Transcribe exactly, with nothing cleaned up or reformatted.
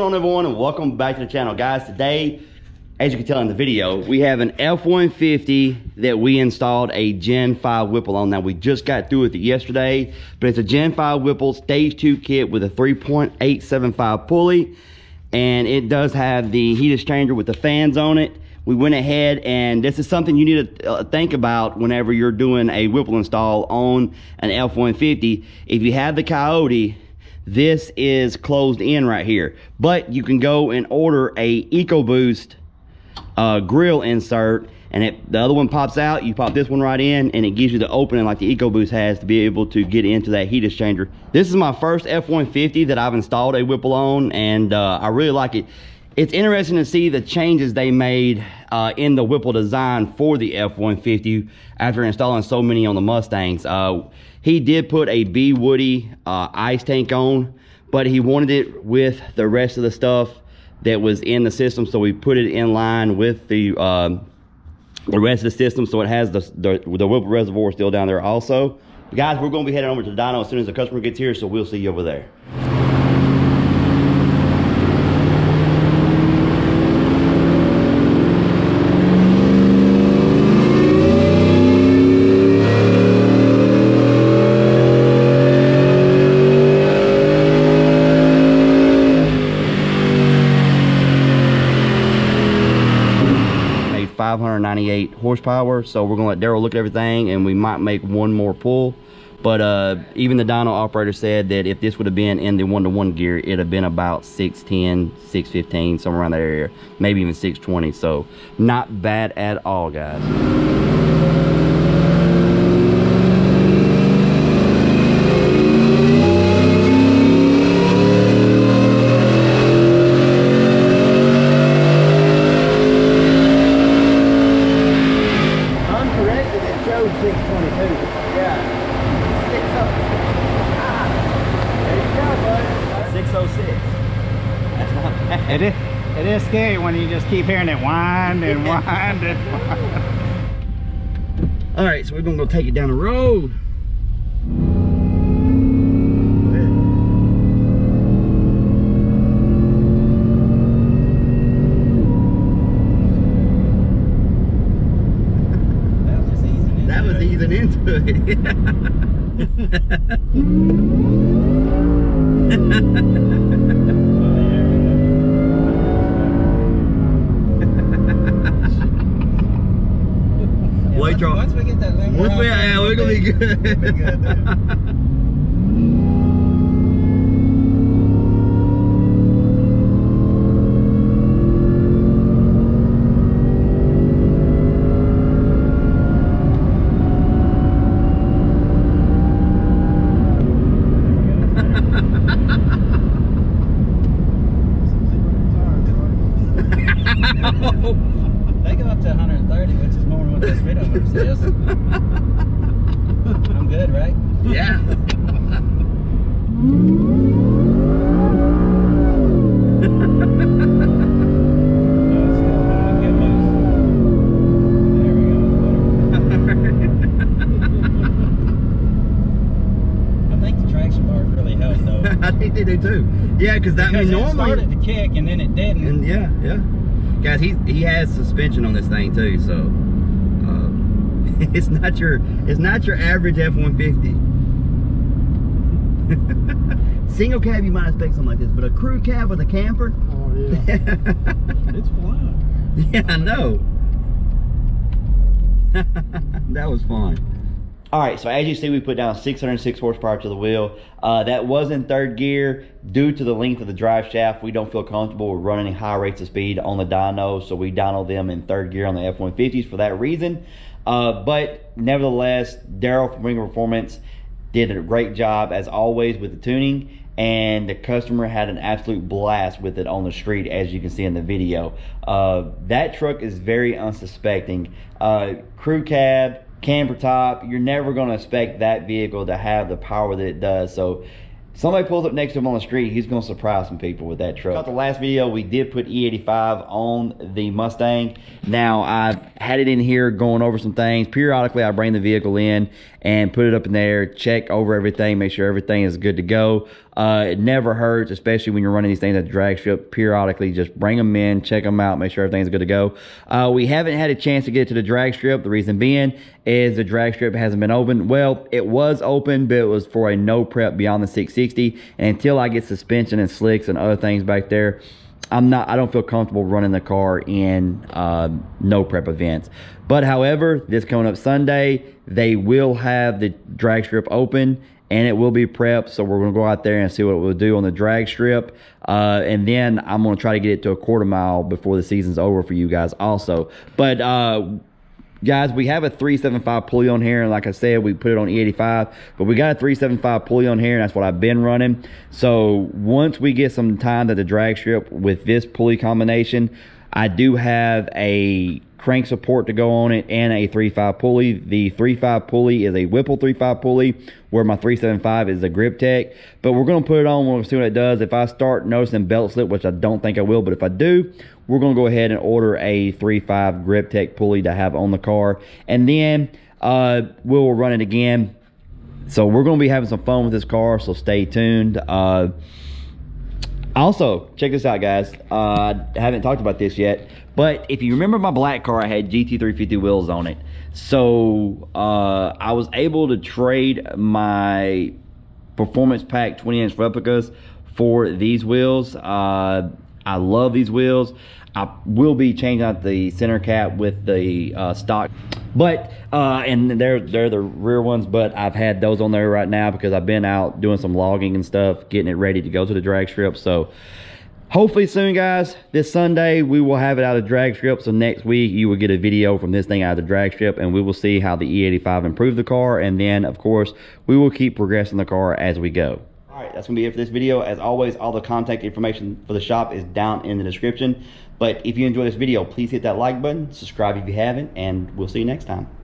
going on, everyone, and welcome back to the channel, guys. Today, as you can tell in the video, we have an F one fifty that we installed a gen five Whipple on. Now, we just got through with it yesterday, but it's a gen five Whipple stage two kit with a three point eight seven five pulley, and it does have the heat exchanger with the fans on it. We went ahead, and this is something you need to uh, think about whenever you're doing a Whipple install on an F one fifty. If you have the Coyote, this is closed in right here, but you can go and order a EcoBoost uh, grill insert, and it, the other one pops out, you pop this one right in, and it gives you the opening like the EcoBoost has to be able to get into that heat exchanger. This is my first F one fifty that I've installed a Whipple on, and uh, I really like it. It's interesting to see the changes they made uh, in the Whipple design for the F one fifty after installing so many on the Mustangs. Uh, he did put a B Woody uh, ice tank on, but he wanted it with the rest of the stuff that was in the system, so we put it in line with the uh, the rest of the system, so it has the, the, the Whipple reservoir still down there also. Guys, we're going to be heading over to the dyno as soon as the customer gets here, so we'll see you over there. five hundred ninety-eight horsepower, so we're gonna let Daryl look at everything, and we might make one more pull, but uh even the dyno operator said that if this would have been in the one-to-one gear, it'd have been about six ten, six fifteen, somewhere around that area, maybe even six twenty, so not bad at all, guys. It is, it is scary when you just keep hearing it wind and wind and wind. All right, so we're gonna go take it down the road. That was just easing into it. That was easing into it. Once, once we get that limb, once we, yeah, we're gonna be good. We'll be good there. I'm good, right? Yeah. I think the traction bar really helped, though. I think they do too. Yeah, cause that means normally it started to kick and then it didn't. And yeah, yeah. Guys, he he has suspension on this thing too, so. It's not your, it's not your average F one fifty. Single cab, you might expect something like this, but a crew cab with a camper? Oh, yeah. It's flying. Yeah, I know. That was fun. All right, so as you see, we put down six hundred six horsepower to the wheel. Uh, that was in third gear. Due to the length of the drive shaft, we don't feel comfortable with running high rates of speed on the dyno, so we dyno them in third gear on the F one fifties for that reason. Uh, but nevertheless, Daryl from Wengerd Performance did a great job as always with the tuning, and the customer had an absolute blast with it on the street, as you can see in the video. Uh, that truck is very unsuspecting. Uh, crew cab, camper top, you're never going to expect that vehicle to have the power that it does. So somebody pulls up next to him on the street, he's going to surprise some people with that truck. The last video, we did put E eighty-five on the Mustang. Now, I've had it in here going over some things. Periodically, I bring the vehicle in and put it up in there, check over everything, make sure everything is good to go. Uh, it never hurts, especially when you're running these things at the drag strip periodically. Just bring them in, check them out, make sure everything's good to go. Uh, we haven't had a chance to get to the drag strip. The reason being is the drag strip hasn't been open. Well, it was open, but it was for a no prep beyond the six sixty. And until I get suspension and slicks and other things back there, I'm not, I don't feel comfortable running the car in uh, no prep events. But however, this coming up Sunday, they will have the drag strip open and it will be prepped. So we're going to go out there and see what it will do on the drag strip. Uh, and then I'm going to try to get it to a quarter mile before the season's over for you guys also. But uh, guys, we have a three seventy-five pulley on here, and like I said, we put it on E eighty-five, but we got a three seventy-five pulley on here, and that's what I've been running. So once we get some time to the drag strip with this pulley combination, I do have a crank support to go on it and a three five pulley. The three five pulley is a Whipple three five pulley, where my three seventy-five is a GripTech. But we're going to put it on, we'll see what it does. If I start noticing belt slip, which I don't think I will, but if I do, we're going to go ahead and order a three five GripTech pulley to have on the car, and then uh, we'll run it again. So we're going to be having some fun with this car, so stay tuned. Uh, also, check this out, guys. Uh, I haven't talked about this yet, but if you remember my black car, I had G T three fifty wheels on it. So uh, I was able to trade my Performance Pack twenty inch replicas for these wheels. Uh, I love these wheels. I will be changing out the center cap with the uh, stock, but uh, and they're they're the rear ones. But I've had those on there right now because I've been out doing some logging and stuff, getting it ready to go to the drag strip. So hopefully soon, guys. This Sunday we will have it out of drag strip. So next week you will get a video from this thing out of the drag strip, and we will see how the E eighty-five improved the car. And then of course we will keep progressing the car as we go. All right, that's gonna be it for this video. As always, all the contact information for the shop is down in the description. But if you enjoyed this video, please hit that like button, subscribe if you haven't, and we'll see you next time.